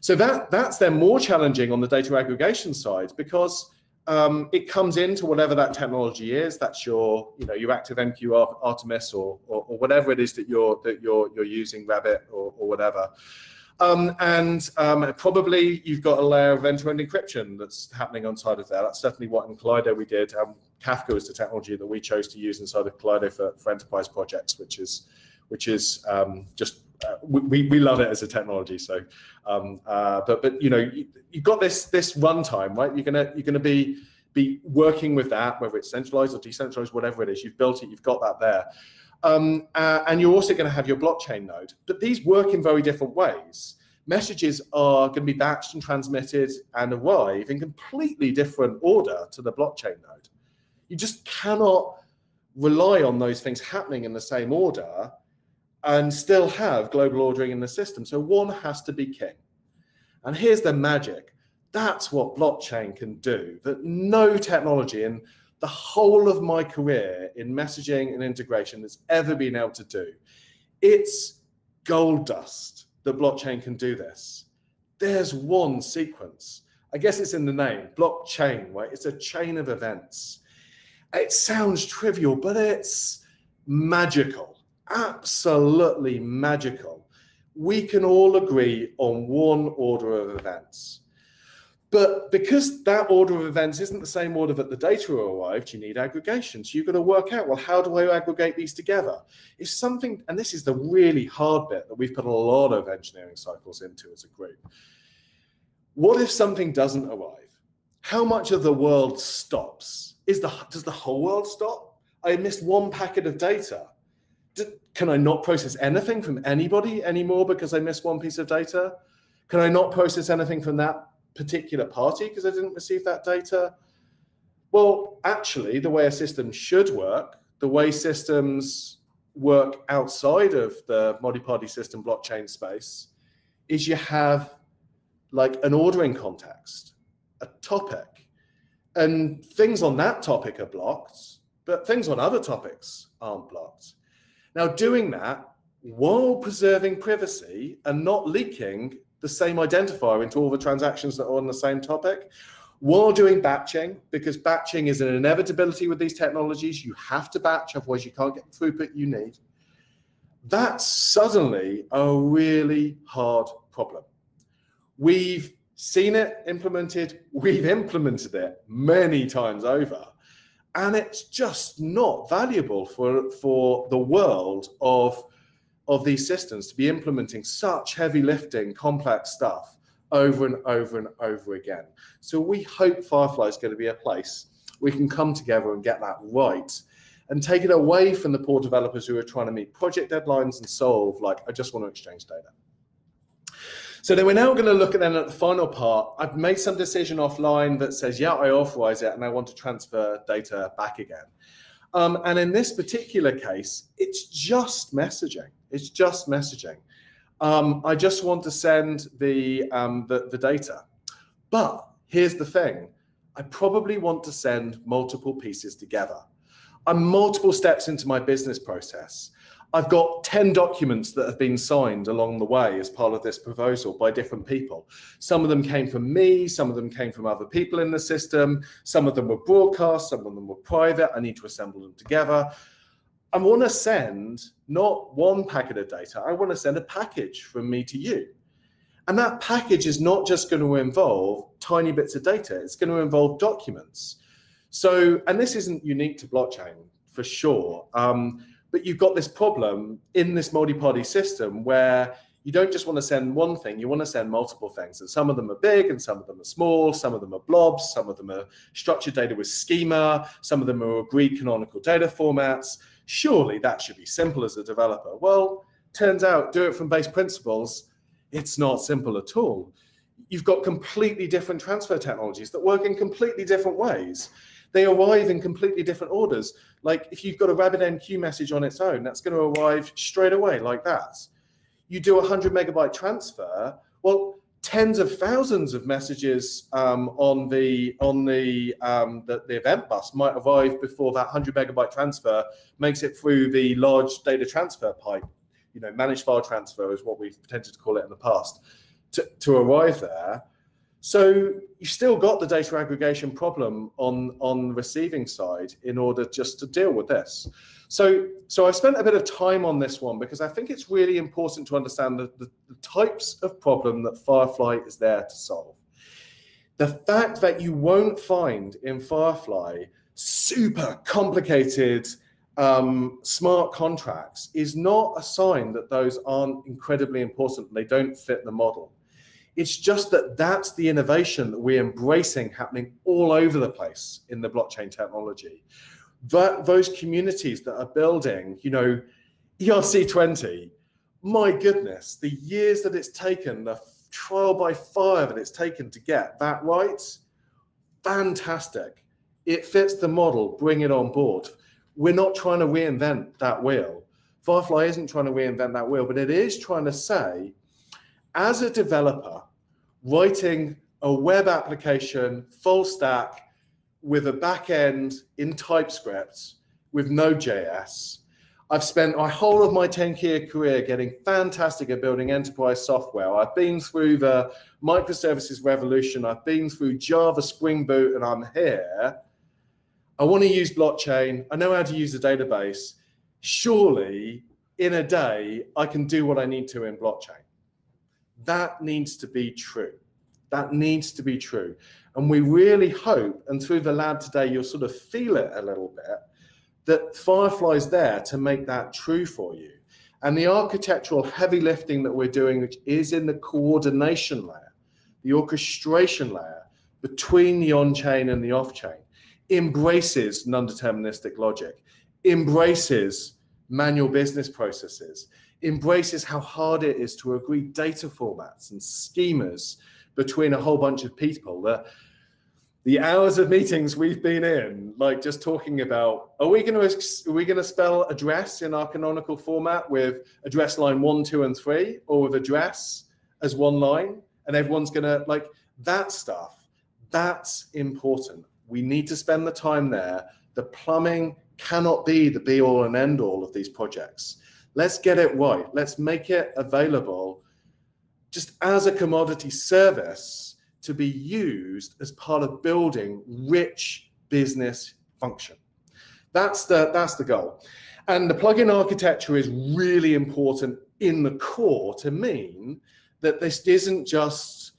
So that, that's then more challenging on the data aggregation side, because um, it comes into whatever that technology is. That's your, you know, your ActiveMQ, Artemis, or, or or whatever it is that you're that you're you're using, Rabbit, or or whatever. Um, and um, probably you've got a layer of end-to-end encryption that's happening inside of there. That's certainly what in Kaleido we did. Um, Kafka is the technology that we chose to use inside of Kaleido for, for enterprise projects, which is which is um, just uh, we we love it as a technology. So, um, uh, but but you know you, you've got this this runtime, right? You're gonna you're gonna be be working with that, whether it's centralized or decentralized, whatever it is. You've built it, you've got that there, um, uh, and you're also going to have your blockchain node. But these work in very different ways. Messages are going to be batched and transmitted and arrive in completely different order to the blockchain node. You just cannot rely on those things happening in the same order and still have global ordering in the system. So one has to be king. And here's the magic. That's what blockchain can do, that no technology in the whole of my career in messaging and integration has ever been able to do. It's gold dust that blockchain can do this. There's one sequence. I guess it's in the name, blockchain, right? It's a chain of events. It sounds trivial, but it's magical, absolutely magical. We can all agree on one order of events. But because that order of events isn't the same order that the data arrived, you need aggregation. So you've got to work out, well, how do I aggregate these together? If something, and this is the really hard bit that we've put a lot of engineering cycles into as a group. What if something doesn't arrive? How much of the world stops? Is the, does the whole world stop? I missed one packet of data. Did, can I not process anything from anybody anymore because I missed one piece of data? Can I not process anything from that particular party because I didn't receive that data? Well, actually, the way a system should work, the way systems work outside of the multi-party system blockchain space, is you have like an ordering context, a topic, and things on that topic are blocked, but things on other topics aren't blocked. Now, doing that while preserving privacy and not leaking the same identifier into all the transactions that are on the same topic, while doing batching, because batching is an inevitability with these technologies. You have to batch, otherwise you can't get the throughput you need. That's suddenly a really hard problem. We've seen it implemented, we've implemented it many times over, and it's just not valuable for, for the world of of these systems to be implementing such heavy lifting, complex stuff over and over and over again. So we hope Firefly is going to be a place we can come together and get that right and take it away from the poor developers who are trying to meet project deadlines and solve, like, I just want to exchange data. So then we're now going to look at then at the final part. I've made some decision offline that says, yeah, I authorize it and I want to transfer data back again. Um, and in this particular case, it's just messaging. It's just messaging. Um, I just want to send the, um, the, the data. But here's the thing. I probably want to send multiple pieces together. I'm multiple steps into my business process. I've got ten documents that have been signed along the way as part of this proposal by different people. Some of them came from me, some of them came from other people in the system, some of them were broadcast, some of them were private. I need to assemble them together. I want to send not one packet of data, I want to send a package from me to you. And that package is not just going to involve tiny bits of data, it's going to involve documents. So, and this isn't unique to blockchain, for sure. Um, But you've got this problem in this multi-party system where you don't just want to send one thing, you want to send multiple things. And some of them are big and some of them are small, some of them are blobs, some of them are structured data with schema, some of them are agreed canonical data formats. Surely that should be simple as a developer. Well, turns out, do it from base principles, it's not simple at all. You've got completely different transfer technologies that work in completely different ways. They arrive in completely different orders. Like if you've got a RabbitMQ message on its own, that's going to arrive straight away like that. You do a hundred megabyte transfer, well, tens of thousands of messages um, on the on the, um, the the event bus might arrive before that hundred megabyte transfer makes it through the large data transfer pipe. You know, managed file transfer is what we've pretended to call it in the past to, to arrive there. So you've still got the data aggregation problem on, on the receiving side in order just to deal with this. So, so I've spent a bit of time on this one because I think it's really important to understand the, the, the types of problem that Firefly is there to solve. The fact that you won't find in Firefly super complicated um, smart contracts is not a sign that those aren't incredibly important. They don't fit the model. It's just that that's the innovation that we're embracing happening all over the place in the blockchain technology. That, those communities that are building, you know, E R C twenty, my goodness, the years that it's taken, the trial by fire that it's taken to get that right, fantastic. It fits the model, bring it on board. We're not trying to reinvent that wheel. Firefly isn't trying to reinvent that wheel, but it is trying to say, as a developer, writing a web application, full stack, with a back end in TypeScript, with Node J S, I've spent my whole of my ten-year career getting fantastic at building enterprise software. I've been through the microservices revolution. I've been through Java, Spring Boot, and I'm here. I want to use blockchain. I know how to use a database. Surely, in a day, I can do what I need to in blockchain. That needs to be true. That needs to be true. And we really hope, and through the lab today, you'll sort of feel it a little bit, that Firefly's there to make that true for you. And the architectural heavy lifting that we're doing, which is in the coordination layer, the orchestration layer between the on-chain and the off-chain, embraces non-deterministic logic, embraces manual business processes, embraces how hard it is to agree data formats and schemas between a whole bunch of people. That the hours of meetings we've been in, like just talking about, are we going to are we going to spell address in our canonical format with address line one, two, and three, or with address as one line? And everyone's going to like that stuff. That's important. We need to spend the time there. The plumbing cannot be the be all and end all of these projects. Let's get it right. Let's make it available just as a commodity service, to be used as part of building rich business function. That's the, that's the goal. And the plugin architecture is really important in the core to mean that this isn't just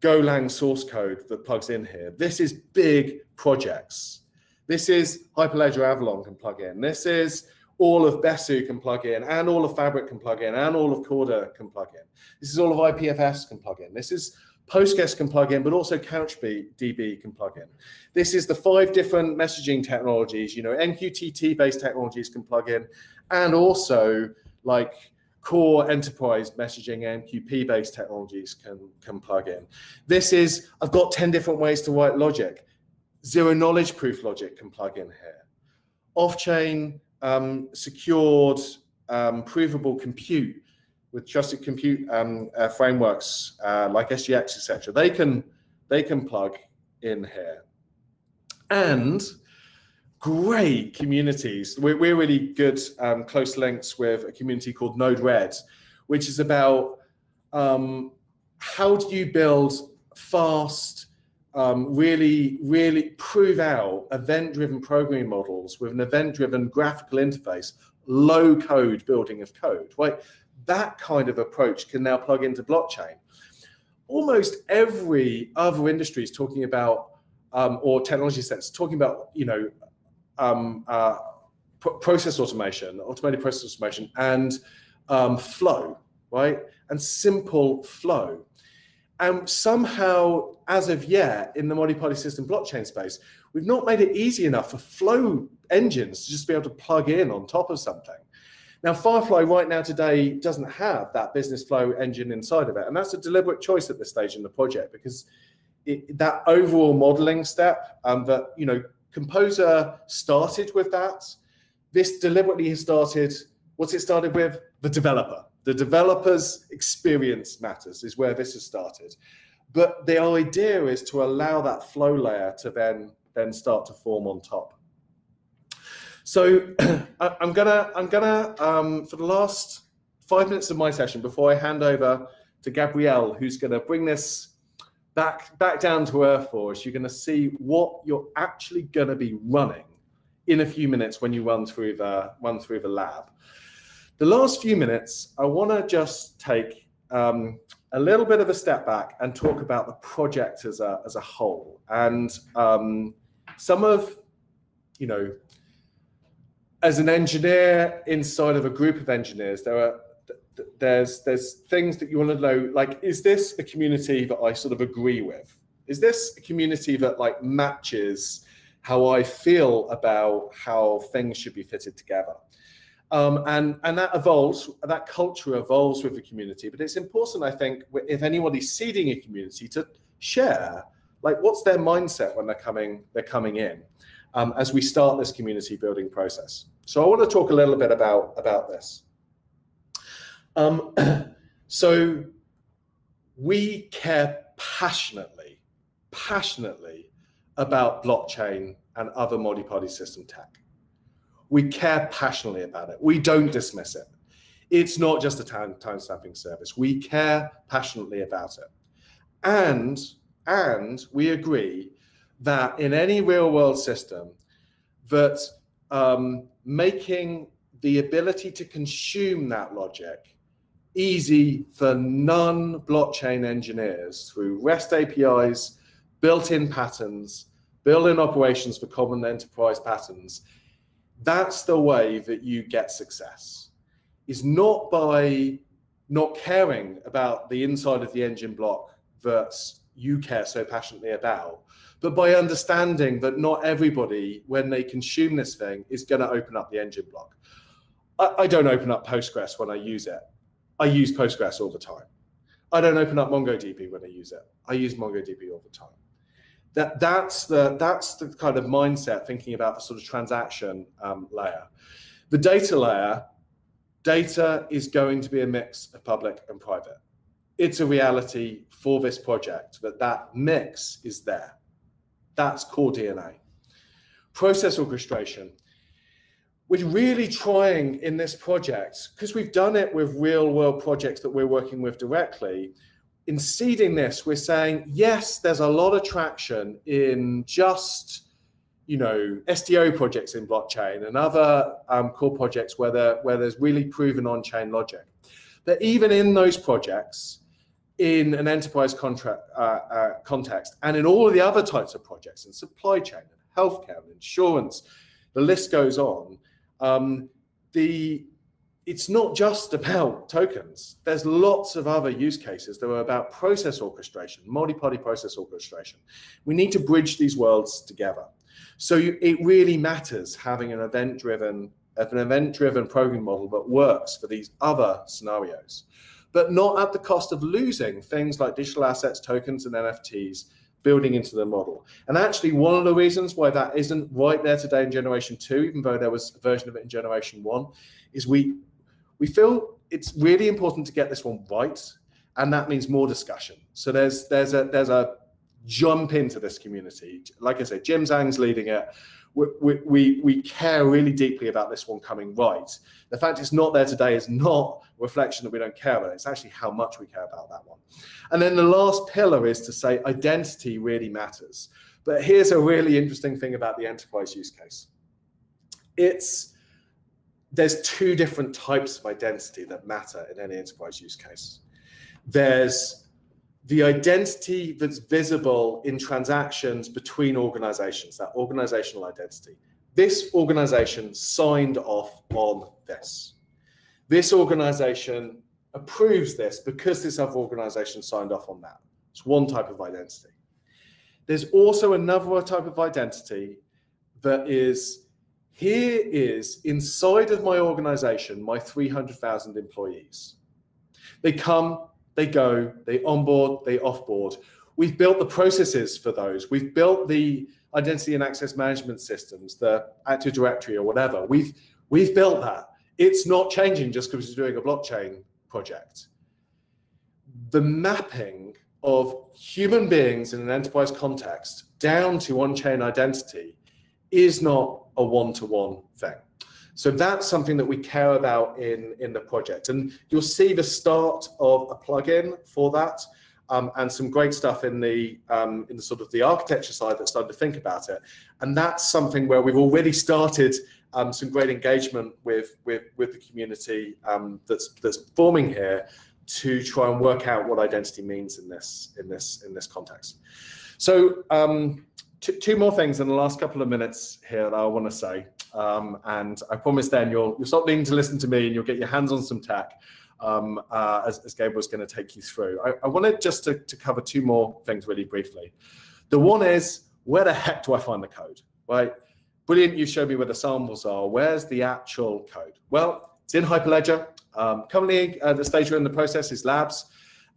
Golang source code that plugs in here. This is big projects. This is Hyperledger Avalon can plug in. This is all of Besu can plug in, and all of Fabric can plug in, and all of Corda can plug in. This is all of I P F S can plug in. This is Postgres can plug in, but also CouchDB can plug in. This is the five different messaging technologies, you know, M Q T T-based technologies can plug in, and also like core enterprise messaging A M Q P-based technologies can, can plug in. This is, I've got ten different ways to write logic. Zero knowledge proof logic can plug in here. Off-chain, um, secured, um, provable compute with trusted compute um, uh, frameworks uh, like S G X, et cetera. They can, they can plug in here. And great communities. We're, we're really good um, close links with a community called Node-RED, which is about um, how do you build fast, um, really, really prove out event-driven programming models with an event-driven graphical interface, low-code building of code, right? That kind of approach can now plug into blockchain. Almost every other industry is talking about, um, or technology sets talking about, you know, um, uh, pr process automation, automated process automation, and um, flow, right? And simple flow. And somehow, as of yet, in the multi-party system blockchain space, we've not made it easy enough for flow engines to just be able to plug in on top of something. Now, Firefly right now today doesn't have that business flow engine inside of it. And that's a deliberate choice at this stage in the project, because it, that overall modeling step um, that, you know, Composer started with that. This deliberately has started, what's it started with? The developer. The developer's experience matters is where this has started. But the idea is to allow that flow layer to then, then start to form on top. So I'm gonna, I'm gonna um, for the last five minutes of my session before I hand over to Gabrielle, who's gonna bring this back, back down to earth for us. You're gonna see what you're actually gonna be running in a few minutes when you run through the, run through the lab. The last few minutes, I wanna just take um, a little bit of a step back and talk about the project as a, as a whole. And um, some of, you know, as an engineer inside of a group of engineers, there are there's there's things that you want to know, like, is this a community that I sort of agree with? Is this a community that like matches how I feel about how things should be fitted together? Um, and, and that evolves, that culture evolves with the community. But it's important, I think, if anybody's seeding a community, to share, like, what's their mindset when they're coming, they're coming in, um, as we start this community building process. So I want to talk a little bit about, about this. Um, so we care passionately, passionately about blockchain and other multi-party system tech. We care passionately about it. We don't dismiss it. It's not just a time timestamping service. We care passionately about it. And, and we agree that in any real world system, that um, making the ability to consume that logic easy for non-blockchain engineers through REST A P Is, built-in patterns, built-in operations for common enterprise patterns, that's the way that you get success, is not by not caring about the inside of the engine block that you care so passionately about, but by understanding that not everybody, when they consume this thing, is going to open up the engine block. I, I don't open up Postgres when I use it. I use Postgres all the time. I don't open up MongoDB when I use it. I use MongoDB all the time. That, that's, the, that's the kind of mindset, thinking about the sort of transaction um, layer. The data layer, data is going to be a mix of public and private. It's a reality for this project, that that mix is there. That's core D N A. Process orchestration. We're really trying in this project, because we've done it with real world projects that we're working with directly, in seeding this, we're saying, yes, there's a lot of traction in just, you know, S D O projects in blockchain and other um, core projects where, there, where there's really proven on-chain logic. But even in those projects, in an enterprise contract uh, uh, context, and in all of the other types of projects, in supply chain, and healthcare, and insurance, the list goes on, um, the... it's not just about tokens. There's lots of other use cases that are about process orchestration, multi-party process orchestration. We need to bridge these worlds together. So you, it really matters having an event-driven, an event-driven programming model that works for these other scenarios, but not at the cost of losing things like digital assets, tokens, and N F Ts building into the model. And actually, one of the reasons why that isn't right there today in generation two, even though there was a version of it in generation one, is we We feel it's really important to get this one right, and that means more discussion. So there's there's a there's a jump into this community. Like I say, Jim Zhang's leading it. We we we care really deeply about this one coming right. The fact it's not there today is not a reflection that we don't care about it. It's actually how much we care about that one. And then the last pillar is to say identity really matters. But here's a really interesting thing about the enterprise use case. It's There's two different types of identity that matter in any enterprise use case. There's the identity that's visible in transactions between organizations, that organizational identity. This organization signed off on this. This organization approves this because this other organization signed off on that. It's one type of identity. There's also another type of identity that is, here is, inside of my organization, my three hundred thousand employees. They come, they go, they onboard, they offboard. We've built the processes for those. We've built the identity and access management systems, the Active Directory or whatever. We've, we've built that. It's not changing just because we're doing a blockchain project. The mapping of human beings in an enterprise context down to on-chain identity is not a one-to-one thing. So that's something that we care about in, in the project. And you'll see the start of a plugin for that, um, and some great stuff in the, um, in the sort of the architecture side that started to think about it. And that's something where we've already started um, some great engagement with, with, with the community um, that's, that's forming here to try and work out what identity means in this, in this, in this context. So, um, Two more things in the last couple of minutes here that I want to say. Um, and I promise then you'll, you'll stop needing to listen to me and you'll get your hands on some tech, um, uh, as, as Gabriel's going to take you through. I, I wanted just to, to cover two more things really briefly. The one is, where the heck do I find the code, right? Brilliant, you showed me where the samples are. Where's the actual code? Well, it's in Hyperledger. Um, currently, uh, the stage we're in the process is labs.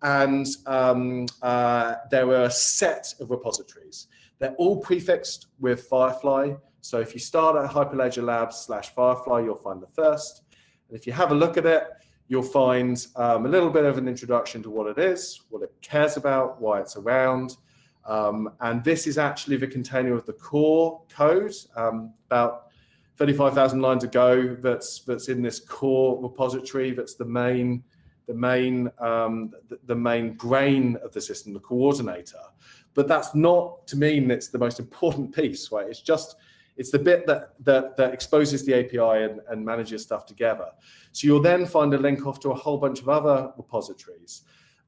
And um, uh, there were a set of repositories. They're all prefixed with Firefly. So if you start at Hyperledger Labs slash Firefly, you'll find the first. And if you have a look at it, you'll find um, a little bit of an introduction to what it is, what it cares about, why it's around. Um, and this is actually the container of the core code, um, about thirty-five thousand lines ago, that's, that's in this core repository. That's the main, the main, um, the, the main brain of the system, the coordinator. But that's not to mean it's the most important piece, right? It's just, it's the bit that, that, that exposes the A P I and, and manages stuff together. So you'll then find a link off to a whole bunch of other repositories.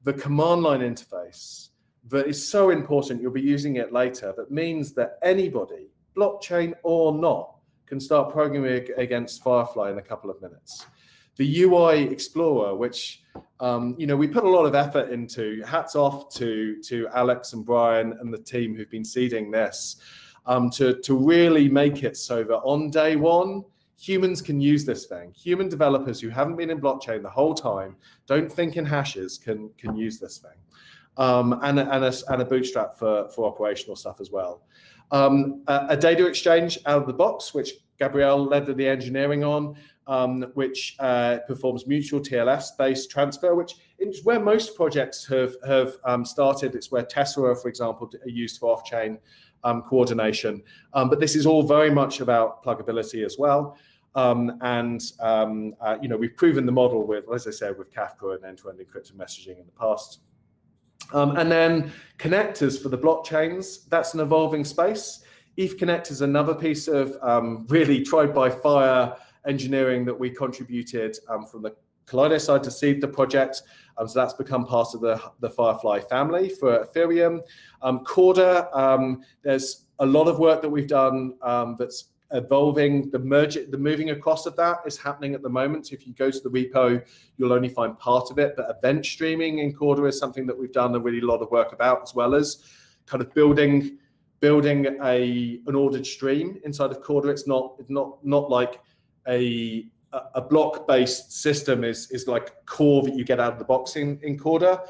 The command line interface, that is so important, you'll be using it later, that means that anybody, blockchain or not, can start programming against Firefly in a couple of minutes. The U I Explorer, which um, you know, we put a lot of effort into, hats off to, to Alex and Brian and the team who've been seeding this, um, to, to really make it so that on day one, humans can use this thing. Human developers who haven't been in blockchain the whole time, don't think in hashes, can, can use this thing. Um, and, and, a, and a bootstrap for, for operational stuff as well. Um, a, a data exchange out of the box, which Gabrielle led the engineering on, um, which uh, performs mutual T L S-based transfer, which is where most projects have, have um, started. It's where Tessera, for example, are used for off-chain um, coordination. Um, but this is all very much about pluggability as well. Um, and um, uh, you know, we've proven the model with, as I said, with Kafka and end-to-end encrypted messaging in the past. Um, and then connectors for the blockchains, that's an evolving space. E T H Connect is another piece of um, really tried by fire engineering that we contributed um, from the Kaleido side to seed the project. Um, so that's become part of the, the Firefly family for Ethereum. Um, Corda, um, there's a lot of work that we've done um, that's evolving. The merge, the moving across of that is happening at the moment. So if you go to the repo, you'll only find part of it. But event streaming in Corda is something that we've done a really lot of work about, as well as kind of building building a an ordered stream inside of Corda. It's not it's not not like a a block-based system is is like core that you get out of the box in, in Corda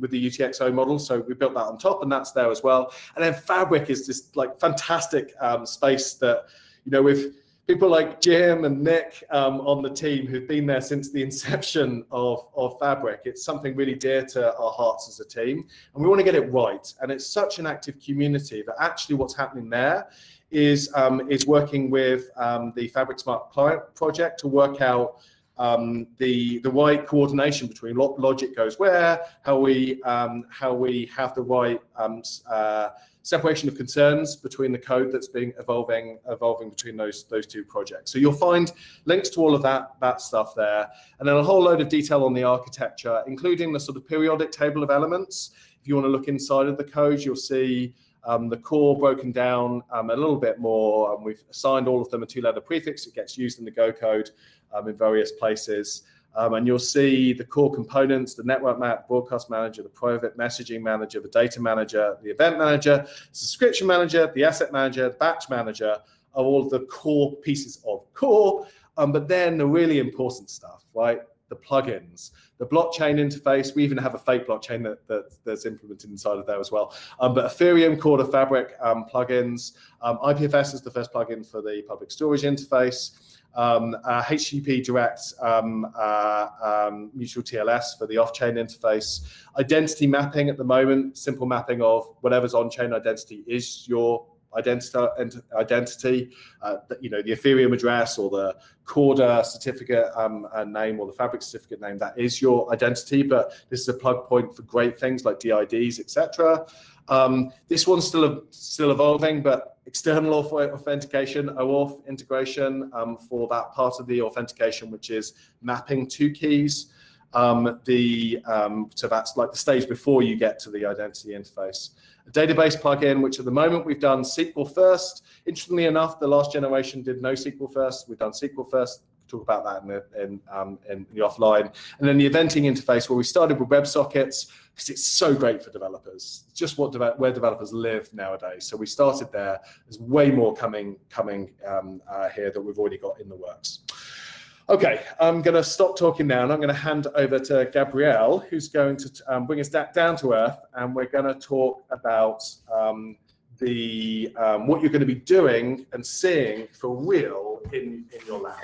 with the U T X O model. So we built that on top, and that's there as well. And then Fabric is this like fantastic um, space that, you know, with people like Jim and Nick um, on the team who've been there since the inception of, of Fabric, it's something really dear to our hearts as a team. And we want to get it right. And it's such an active community that actually what's happening there is, um, is working with um, the Fabric Smart Client project to work out um, the, the right coordination between what logic goes where, how we, um, how we have the right um, uh, separation of concerns between the code that's being evolving, evolving between those those two projects. So you'll find links to all of that that stuff there, and then a whole load of detail on the architecture, including the sort of periodic table of elements. If you want to look inside of the code, you'll see um, the core broken down um, a little bit more. Um, we've assigned all of them a two-letter prefix. It gets used in the Go code um, in various places. Um, and you'll see the core components, the network map, broadcast manager, the private messaging manager, the data manager, the event manager, subscription manager, the asset manager, the batch manager, are all the core pieces of core. Um, but then the really important stuff, right? The plugins, the blockchain interface. We even have a fake blockchain that, that that's implemented inside of there as well. Um, but Ethereum, Corda, Fabric um, plugins. Um, I P F S is the first plugin for the public storage interface. Um, uh, H T T P Direct um, uh, um, Mutual T L S for the off-chain interface. Identity mapping at the moment, simple mapping of whatever's on-chain identity is your identi identity, uh, you know, the Ethereum address or the Corda certificate um, uh, name or the Fabric certificate name, that is your identity, but this is a plug point for great things like D I Ds, et cetera. Um, this one's still, still evolving, but external authentication, OAuth integration um, for that part of the authentication, which is mapping two keys. um, the um, so that's like the stage before you get to the identity interface. A database plugin, which at the moment we've done S Q L first. Interestingly enough, the last generation did no S Q L first. We've done S Q L first. We'll talk about that in the, in, um, in the offline. And then the eventing interface, where we started with WebSockets because it's so great for developers. It's just what de where developers live nowadays. So we started there. There's way more coming coming um, uh, here that we've already got in the works. Okay, I'm going to stop talking now, and I'm going to hand over to Gabrielle, who's going to um, bring us down to earth, and we're going to talk about um, the um, what you're going to be doing and seeing for real in, in your lab.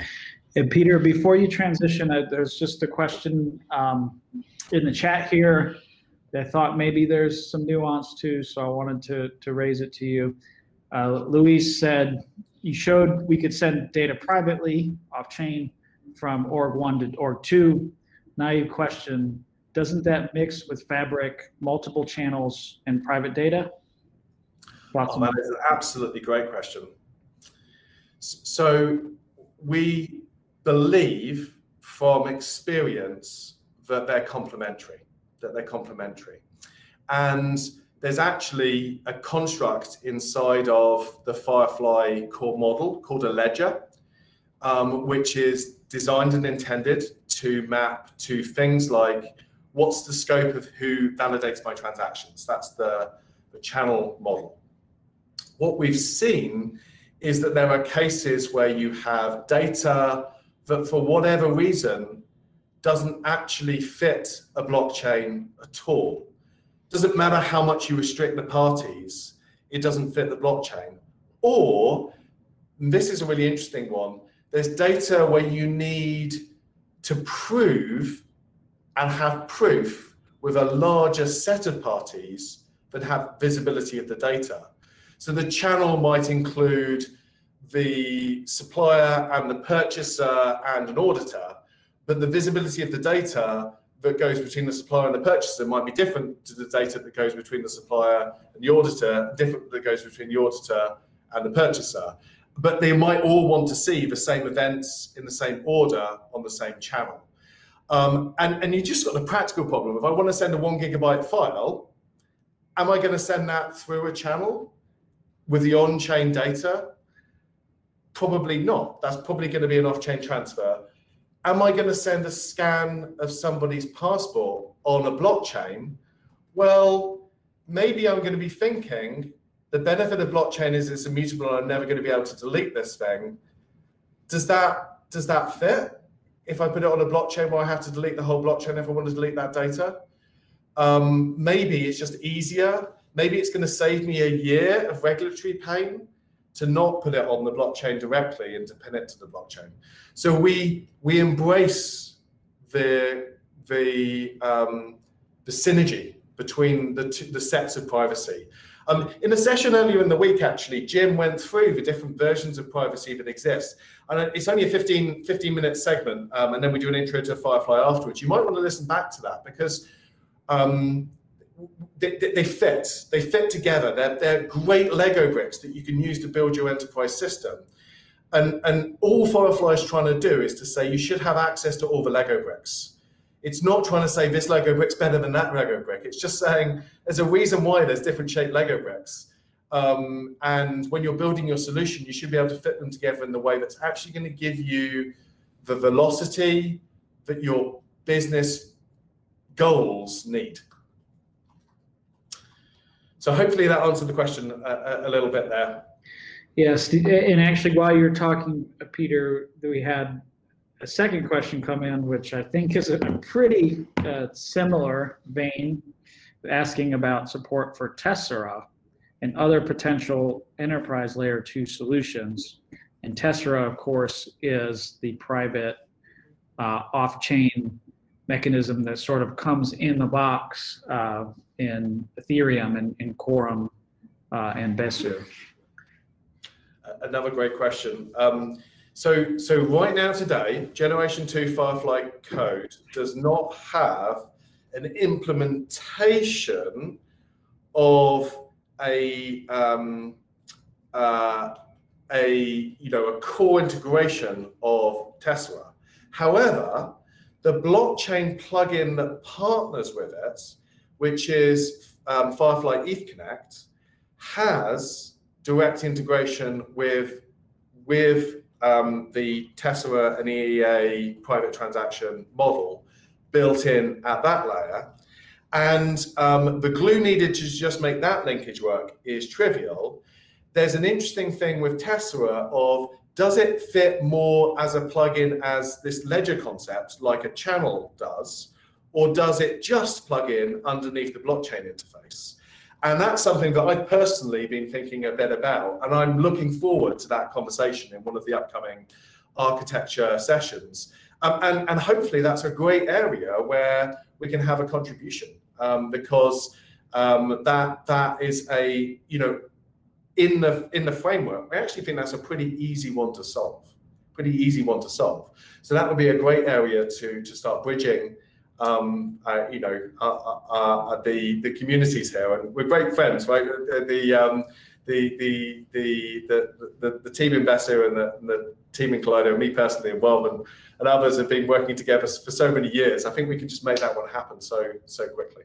And Peter, before you transition, uh, there's just a question um, in the chat here that I thought maybe there's some nuance to, so I wanted to, to raise it to you. Uh, Luis said, you showed we could send data privately off-chain from org one to org two. Naive question, doesn't that mix with Fabric, multiple channels, and private data? Lots oh, that is an absolutely great question. So we believe from experience that they're complementary, that they're complementary. And there's actually a construct inside of the Firefly core model called a ledger, um, which is designed and intended to map to things like, what's the scope of who validates my transactions? That's the, the channel model. What we've seen is that there are cases where you have data that for whatever reason doesn't actually fit a blockchain at all. Doesn't matter how much you restrict the parties, it doesn't fit the blockchain. Or, and this is a really interesting one, there's data where you need to prove and have proof with a larger set of parties that have visibility of the data. So the channel might include the supplier and the purchaser and an auditor, but the visibility of the data that goes between the supplier and the purchaser might be different to the data that goes between the supplier and the auditor, different that goes between the auditor and the purchaser. But they might all want to see the same events in the same order on the same channel. Um, and, and you just got the practical problem. If I want to send a one gigabyte file, am I going to send that through a channel with the on-chain data? Probably not. That's probably going to be an off-chain transfer. Am I going to send a scan of somebody's passport on a blockchain? Well, maybe I'm going to be thinking the benefit of blockchain is it's immutable and I'm never going to be able to delete this thing. Does that, does that fit? If I put it on a blockchain where I have to delete the whole blockchain if I want to delete that data? Um, maybe it's just easier. Maybe it's going to save me a year of regulatory pain to not put it on the blockchain directly and to pin it to the blockchain. So we we embrace the the um, the synergy between the two, the sets of privacy. Um, in a session earlier in the week, actually, Jim went through the different versions of privacy that exist, and it's only a fifteen minute segment, um, and then we do an intro to Firefly afterwards. You might want to listen back to that because um, They, they, they fit. They fit together. They're, they're great Lego bricks that you can use to build your enterprise system. And, and all Firefly is trying to do is to say you should have access to all the Lego bricks. It's not trying to say this Lego brick's better than that Lego brick. It's just saying there's a reason why there's different shaped Lego bricks. Um, and when you're building your solution, you should be able to fit them together in the way that's actually going to give you the velocity that your business goals need. So hopefully that answered the question a, a little bit there. Yes, and actually while you're talking, Peter, we had a second question come in, which I think is a pretty uh, similar vein, asking about support for Tessera and other potential enterprise layer two solutions. And Tessera, of course, is the private uh, off-chain mechanism that sort of comes in the box uh, in Ethereum and in Quorum uh, and Besu. Another great question. Um, so, so right now today, Generation two Firefly Code does not have an implementation of a um, uh, a you know a core integration of Tessera. However, The blockchain plugin that partners with it, which is um, Firefly E T H Connect, has direct integration with, with um, the Tessera and E E A private transaction model built in at that layer. And um, the glue needed to just make that linkage work is trivial. There's an interesting thing with Tessera of, does it fit more as a plugin as this ledger concept, like a channel does, or does it just plug in underneath the blockchain interface? And that's something that I've personally been thinking a bit about, and I'm looking forward to that conversation in one of the upcoming architecture sessions. Um, and, and hopefully that's a great area where we can have a contribution, um, because um, that that is a, you know, in the in the framework, I actually think that's a pretty easy one to solve, pretty easy one to solve. So that would be a great area to to start bridging, um, uh, you know, uh, uh, uh, the the communities here. And we're great friends, right? The the um, the, the, the, the the the team in Besu and the, the team in Kaleido, me personally, and Rob and, and others have been working together for so many years. I think we can just make that one happen so so quickly.